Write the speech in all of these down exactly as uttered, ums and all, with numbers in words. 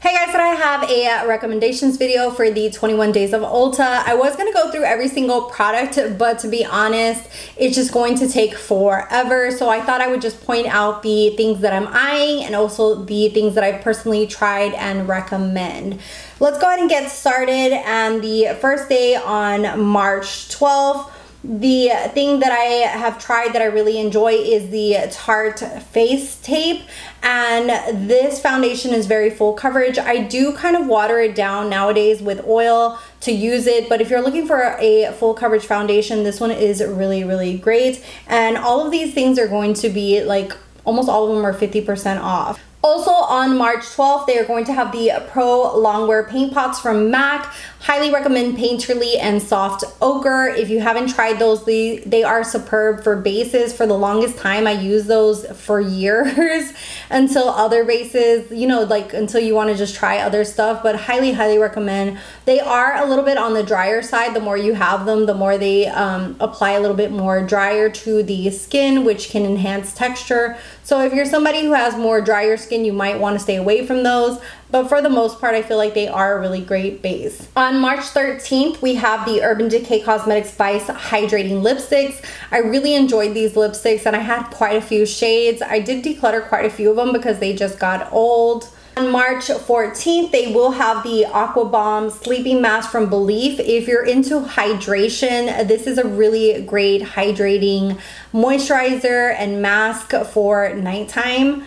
Hey guys, today I have a recommendations video for the twenty-one days of Ulta. I was gonna go through every single product, but to be honest, it's just going to take forever. So I thought I would just point out the things that I'm eyeing and also the things that I've personally tried and recommend. Let's go ahead and get started. And the first day on March twelfth, the thing that I have tried that I really enjoy is the Tarte Face Tape, and this foundation is very full coverage. I do kind of water it down nowadays with oil to use it, but if you're looking for a full coverage foundation, this one is really, really great. And all of these things are going to be like, almost all of them are fifty percent off. Also on March twelfth, they are going to have the Pro Longwear Paint Pots from MAC. Highly recommend Painterly and Soft Ochre. If you haven't tried those, they, they are superb for bases. For the longest time, I used those for years until other bases, you know, like until you want to just try other stuff, but highly, highly recommend. They are a little bit on the drier side. The more you have them, the more they um, apply a little bit more drier to the skin, which can enhance texture. So if you're somebody who has more drier skin, you might want to stay away from those, but for the most part, I feel like they are a really great base. On March thirteenth, we have the Urban Decay Cosmetics Vice Hydrating Lipsticks. I really enjoyed these lipsticks, and I had quite a few shades. I did declutter quite a few of them because they just got old. On March fourteenth, they will have the Aqua Bomb Sleeping Mask from Belief. If you're into hydration, this is a really great hydrating moisturizer and mask for nighttime.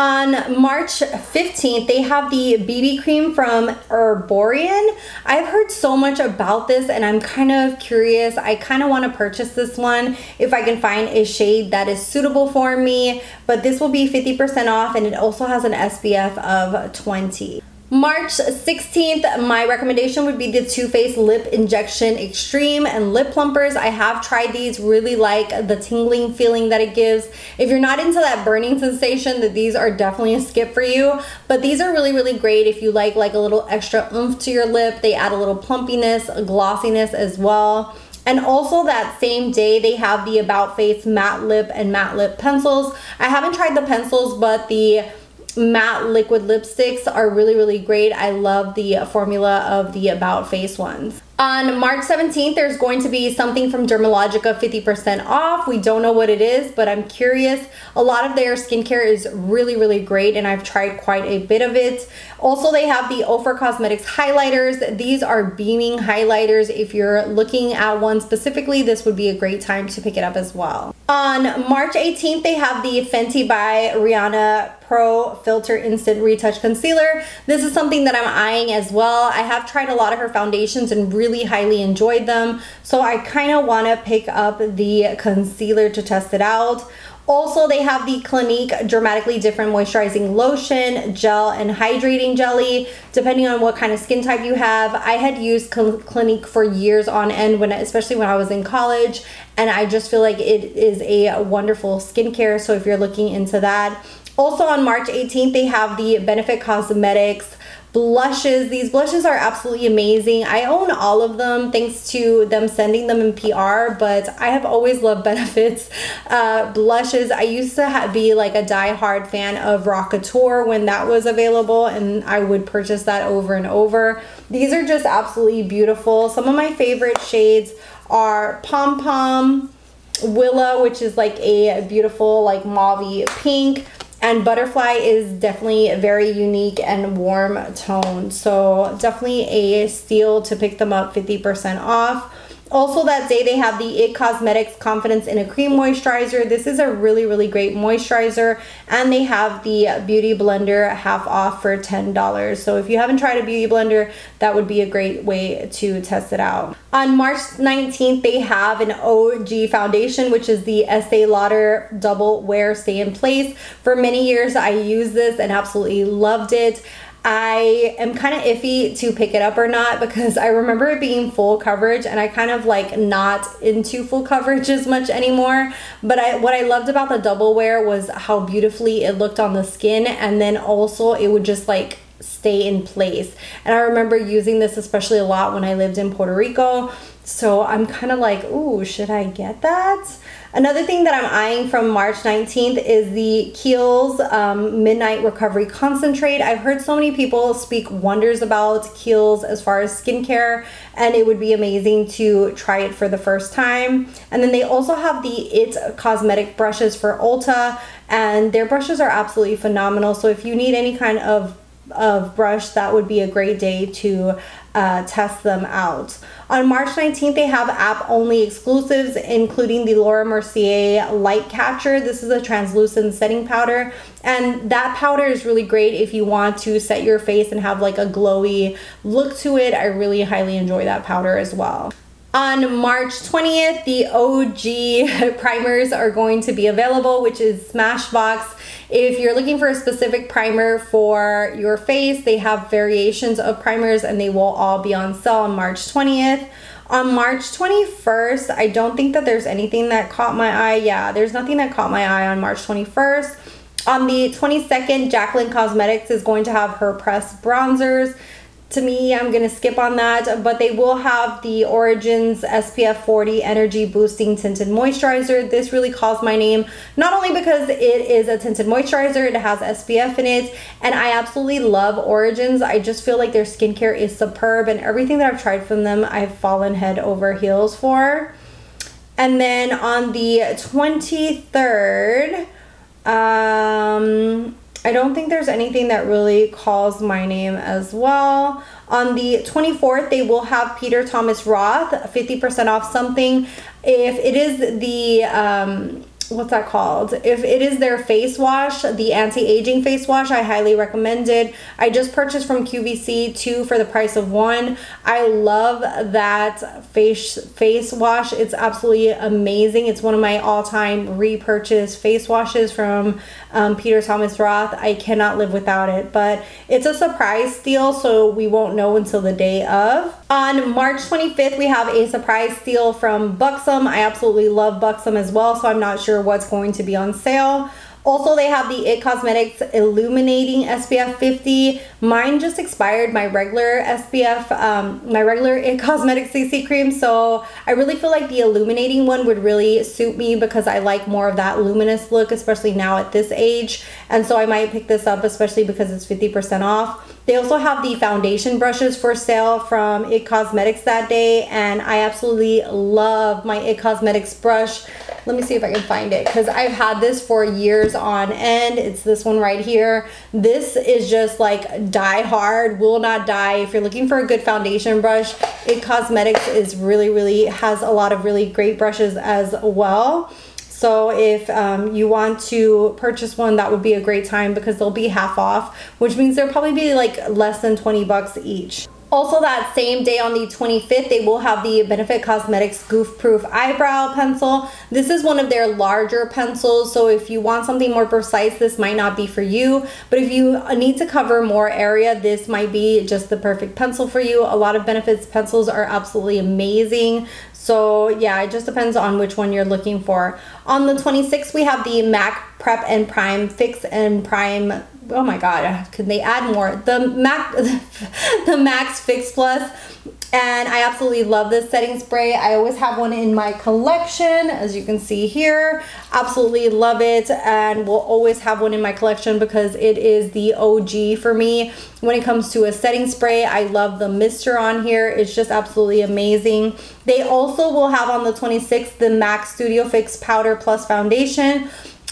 On March fifteenth, they have the B B cream from Erborian. I've heard so much about this and I'm kind of curious. I kind of want to purchase this one if I can find a shade that is suitable for me, but this will be fifty percent off and it also has an S P F of twenty. March sixteenth, my recommendation would be the Too Faced Lip Injection Extreme and Lip Plumpers. I have tried these, really like the tingling feeling that it gives. If you're not into that burning sensation, that these are definitely a skip for you, but these are really, really great if you like like a little extra oomph to your lip. They add a little plumpiness, a glossiness as well. And also that same day, they have the About Face Matte Lip and Matte Lip Pencils. I haven't tried the pencils, but the matte liquid lipsticks are really, really great. I love the formula of the About Face ones. On March seventeenth, there's going to be something from Dermalogica fifty percent off. We don't know what it is, but I'm curious. A lot of their skincare is really, really great, and I've tried quite a bit of it. Also, they have the Ofra Cosmetics highlighters. These are beaming highlighters. If you're looking at one specifically, this would be a great time to pick it up as well. On March eighteenth, they have the Fenty by Rihanna Pro Filter Instant Retouch Concealer. This is something that I'm eyeing as well. I have tried a lot of her foundations and really Really highly enjoyed them, so I kind of want to pick up the concealer to test it out. Also, they have the Clinique Dramatically Different Moisturizing Lotion, Gel, and Hydrating Jelly, depending on what kind of skin type you have. I had used Clinique for years on end, when, especially when I was in college, and I just feel like it is a wonderful skincare, so if you're looking into that. Also on March eighteenth, they have the Benefit Cosmetics blushes. These blushes are absolutely amazing. I own all of them thanks to them sending them in P R, but I have always loved Benefit's uh, blushes. I used to have, be like a die-hard fan of Rocketeur when that was available, and I would purchase that over and over. These are just absolutely beautiful. Some of my favorite shades are Pom Pom, Willow, which is like a beautiful like mauve-y pink, and Butterfly is definitely very unique and warm toned. So definitely a steal to pick them up fifty percent off. Also that day, they have the I T Cosmetics Confidence in a Cream Moisturizer. This is a really, really great moisturizer. And they have the Beauty Blender half off for ten dollars. So if you haven't tried a Beauty Blender, that would be a great way to test it out. On March nineteenth, they have an O G foundation, which is the Estee Lauder Double Wear Stay in Place. For many years, I used this and absolutely loved it. I am kind of iffy to pick it up or not because I remember it being full coverage and I kind of like not into full coverage as much anymore. But I, what I loved about the double wear was how beautifully it looked on the skin, and then also it would just like stay in place. And I remember using this especially a lot when I lived in Puerto Rico. So I'm kind of like, ooh, should I get that? Another thing that I'm eyeing from March nineteenth is the Kiehl's um, Midnight Recovery Concentrate. I've heard so many people speak wonders about Kiehl's as far as skincare, and it would be amazing to try it for the first time. And then they also have the I T Cosmetic brushes for Ulta, and their brushes are absolutely phenomenal. So if you need any kind of of brush, that would be a great day to uh, test them out. On March nineteenth, they have app only exclusives, including the Laura Mercier Light Catcher. This is a translucent setting powder, and that powder is really great if you want to set your face and have like a glowy look to it. I really highly enjoy that powder as well. On March twentieth, the O G primers are going to be available, which is Smashbox. If you're looking for a specific primer for your face, they have variations of primers, and they will all be on sale on March twentieth. On March twenty-first, I don't think that there's anything that caught my eye. Yeah, there's nothing that caught my eye on March twenty-first. On the twenty-second, Jaclyn Cosmetics is going to have her pressed bronzers. To me, I'm gonna skip on that, but they will have the Origins S P F forty Energy Boosting Tinted Moisturizer. This really calls my name, not only because it is a tinted moisturizer, it has S P F in it, and I absolutely love Origins. I just feel like their skincare is superb, and everything that I've tried from them, I've fallen head over heels for. And then on the twenty-third, um, I don't think there's anything that really calls my name as well. On the twenty-fourth, they will have Peter Thomas Roth, fifty percent off something. If it is the, um, what's that called? If it is their face wash, the anti-aging face wash, I highly recommend it. I just purchased from Q V C two for the price of one. I love that face, face wash. It's absolutely amazing. It's one of my all-time repurchase face washes from um, Peter Thomas Roth. I cannot live without it, but it's a surprise steal, so we won't know until the day of. On March twenty-fifth, we have a surprise steal from Buxom. I absolutely love Buxom as well, so I'm not sure what's going to be on sale. Also, they have the I T Cosmetics Illuminating S P F fifty. Mine just expired, my regular S P F, um, my regular I T Cosmetics C C cream, so I really feel like the illuminating one would really suit me because I like more of that luminous look, especially now at this age, and so I might pick this up, especially because it's fifty percent off. They also have the foundation brushes for sale from I T Cosmetics that day, and I absolutely love my I T Cosmetics brush. Let me see if I can find it, because I've had this for years on end. It's this one right here. This is just like die hard, will not die. If you're looking for a good foundation brush, I T Cosmetics is really, really has a lot of really great brushes as well. So if um, you want to purchase one, that would be a great time because they'll be half off, which means they'll probably be like less than twenty bucks each. Also that same day on the twenty-fifth, they will have the Benefit Cosmetics Goof Proof Eyebrow Pencil. This is one of their larger pencils, so if you want something more precise, this might not be for you. But if you need to cover more area, this might be just the perfect pencil for you. A lot of Benefit's pencils are absolutely amazing. So yeah, it just depends on which one you're looking for. On the twenty-sixth, we have the MAC Prep and Prime Fix and Prime. Oh my God, could they add more? The MAC, the MAC's Fix Plus, and I absolutely love this setting spray. I always have one in my collection, as you can see here. Absolutely love it, and will always have one in my collection because it is the O G for me. When it comes to a setting spray, I love the mister on here. It's just absolutely amazing. They also will have on the twenty-sixth, the MAC Studio Fix Powder Plus Foundation.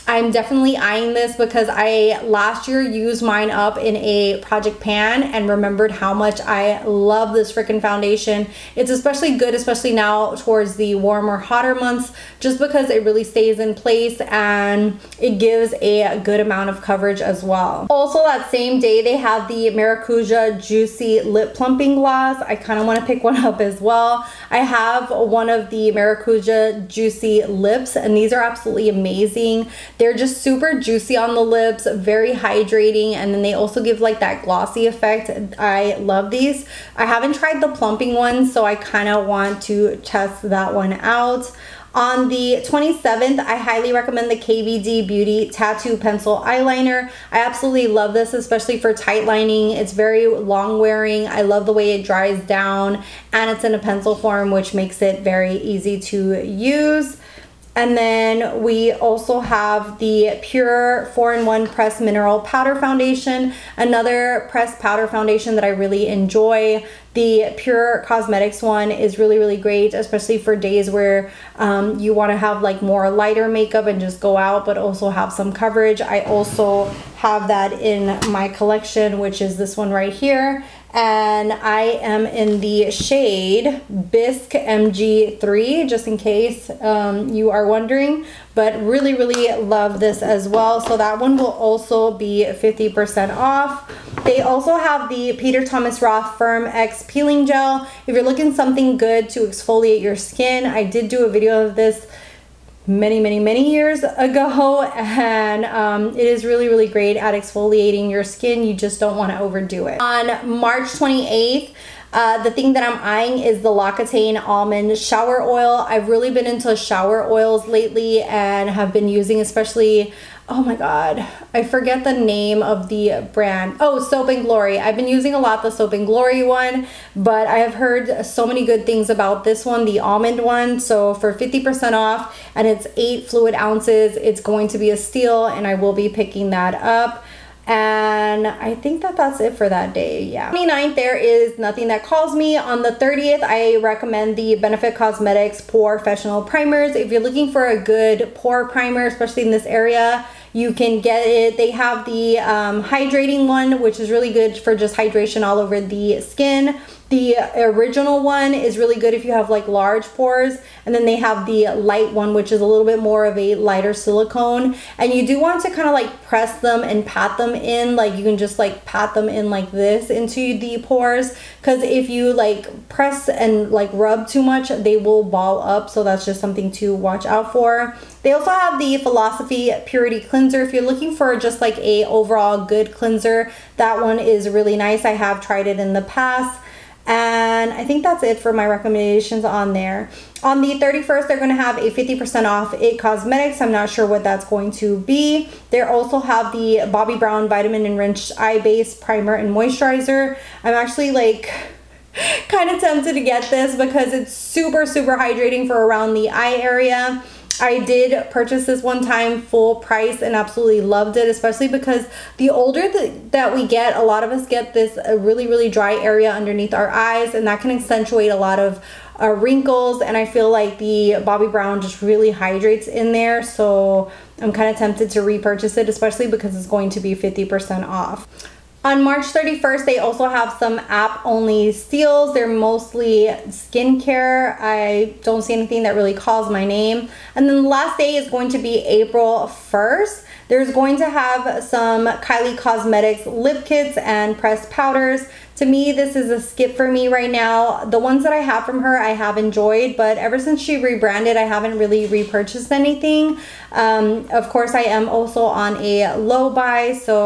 I'm definitely eyeing this because I last year used mine up in a Project Pan and remembered how much I love this freaking foundation. It's especially good, especially now towards the warmer, hotter months, just because it really stays in place and it gives a good amount of coverage as well. Also that same day, they have the Maracuja Juicy Lip Plumping Gloss. I kind of want to pick one up as well. I have one of the Maracuja Juicy Lips, and these are absolutely amazing. They're just super juicy on the lips, very hydrating, and then they also give like that glossy effect. I love these. I haven't tried the plumping one, so I kind of want to test that one out. On the twenty-seventh, I highly recommend the K V D Beauty Tattoo Pencil Eyeliner. I absolutely love this, especially for tight lining. It's very long wearing. I love the way it dries down, and it's in a pencil form, which makes it very easy to use. And then we also have the Pure four in one Pressed Mineral Powder Foundation, another pressed powder foundation that I really enjoy. The Pure Cosmetics one is really, really great, especially for days where um, you want to have like more lighter makeup and just go out, but also have some coverage. I also have that in my collection, which is this one right here. And I am in the shade Bisque M G three, just in case um, you are wondering. But really, really love this as well. So that one will also be fifty percent off. They also have the Peter Thomas Roth Firm X Peeling Gel. If you're looking something good to exfoliate your skin, I did do a video of this many, many, many years ago, and um, it is really, really great at exfoliating your skin. You just don't want to overdo it. On March twenty-eighth, Uh, the thing that I'm eyeing is the L'Occitane Almond Shower Oil. I've really been into shower oils lately and have been using especially, oh my God, I forget the name of the brand. Oh, Soap and Glory. I've been using a lot the Soap and Glory one, but I have heard so many good things about this one, the almond one. So for fifty percent off, and it's eight fluid ounces, it's going to be a steal, and I will be picking that up. And I think that that's it for that day. Yeah. twenty-ninth, there is Nothing That Calls Me. On the thirtieth, I recommend the Benefit Cosmetics Pore Professional Primers. If you're looking for a good pore primer, especially in this area, you can get it. They have the um, hydrating one, which is really good for just hydration all over the skin. The original one is really good if you have like large pores, and then they have the light one, which is a little bit more of a lighter silicone, and you do want to kind of like press them and pat them in. Like you can just like pat them in like this into the pores, because if you like press and like rub too much, they will ball up, so that's just something to watch out for. They also have the Philosophy Purity Cleanser. If you're looking for just like a overall good cleanser, that one is really nice. I have tried it in the past. And I think that's it for my recommendations on there. On the thirty-first, they're going to have a fifty percent off I T Cosmetics. I'm not sure what that's going to be. They also have the Bobbi Brown Vitamin Enriched Eye Base Primer and Moisturizer. I'm actually like kind of tempted to get this because it's super, super hydrating for around the eye area. I did purchase this one time full price and absolutely loved it, especially because the older th that we get, a lot of us get this really, really dry area underneath our eyes, and that can accentuate a lot of uh, wrinkles, and I feel like the Bobbi Brown just really hydrates in there, so I'm kind of tempted to repurchase it, especially because it's going to be fifty percent off. On March thirty-first, they also have some app-only steals. They're mostly skincare. I don't see anything that really calls my name. And then the last day is going to be April first. There's going to have some Kylie Cosmetics lip kits and pressed powders. To me, this is a skip for me right now. The ones that I have from her, I have enjoyed, but ever since she rebranded, I haven't really repurchased anything. Um, of course, I am also on a low buy, so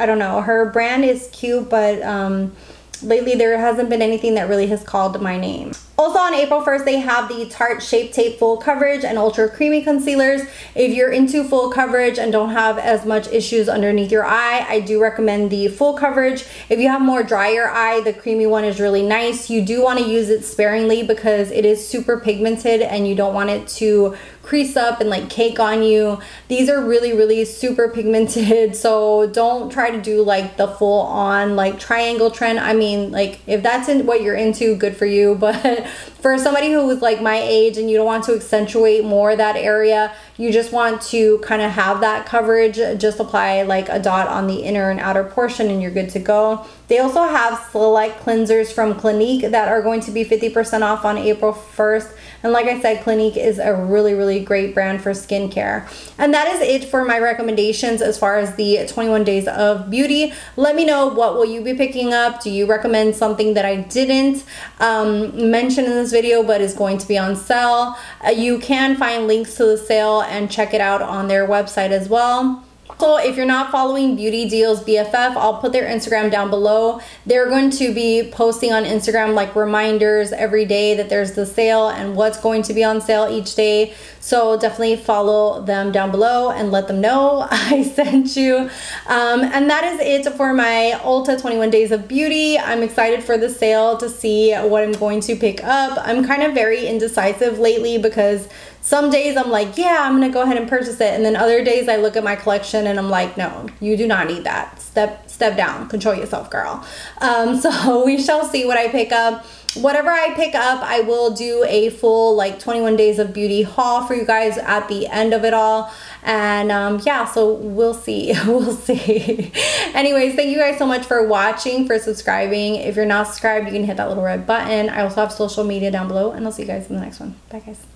I don't know. Her brand is cute, but um, lately there hasn't been anything that really has called my name. Also on April first, they have the Tarte Shape Tape Full Coverage and Ultra Creamy Concealers. If you're into full coverage and don't have as much issues underneath your eye, I do recommend the full coverage. If you have more drier eye, the creamy one is really nice. You do want to use it sparingly because it is super pigmented and you don't want it to crease up and like cake on you. These are really, really super pigmented, so don't try to do like the full on like triangle trend. I mean, like if that's in what you're into, good for you, but for somebody who is like my age and you don't want to accentuate more that area, you just want to kind of have that coverage, just apply like a dot on the inner and outer portion and you're good to go. They also have select cleansers from Clinique that are going to be fifty percent off on April first. And like I said, Clinique is a really, really great brand for skincare. And that is it for my recommendations as far as the twenty-one days of beauty. Let me know, what will you be picking up? Do you recommend something that I didn't um, mention in this video but is going to be on sale? Uh, you can find links to the sale and check it out on their website as well. So if you're not following Beauty Deals B F F, I'll put their Instagram down below. They're going to be posting on Instagram like reminders every day that there's the sale and what's going to be on sale each day. So definitely follow them down below and let them know I sent you. Um, and that is it for my Ulta twenty-one days of beauty. I'm excited for the sale to see what I'm going to pick up. I'm kind of very indecisive lately because some days I'm like, yeah, I'm gonna go ahead and purchase it, and then other days I look at my collection and I'm like, no, you do not need that. Step step down, control yourself, girl. Um, so we shall see what I pick up. Whatever I pick up, I will do a full like twenty-one days of beauty haul for you guys at the end of it all. And um, yeah, so we'll see, we'll see. Anyways, thank you guys so much for watching, for subscribing. If you're not subscribed, you can hit that little red button. I also have social media down below, and I'll see you guys in the next one. Bye guys.